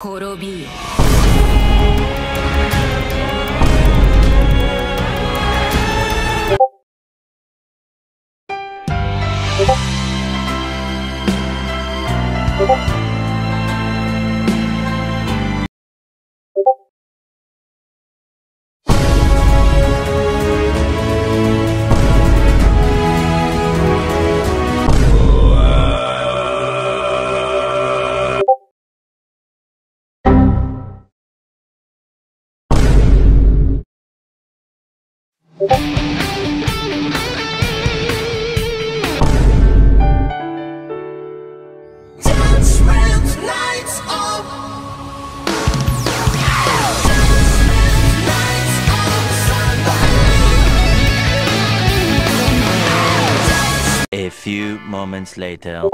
滅びよ。A few moments later.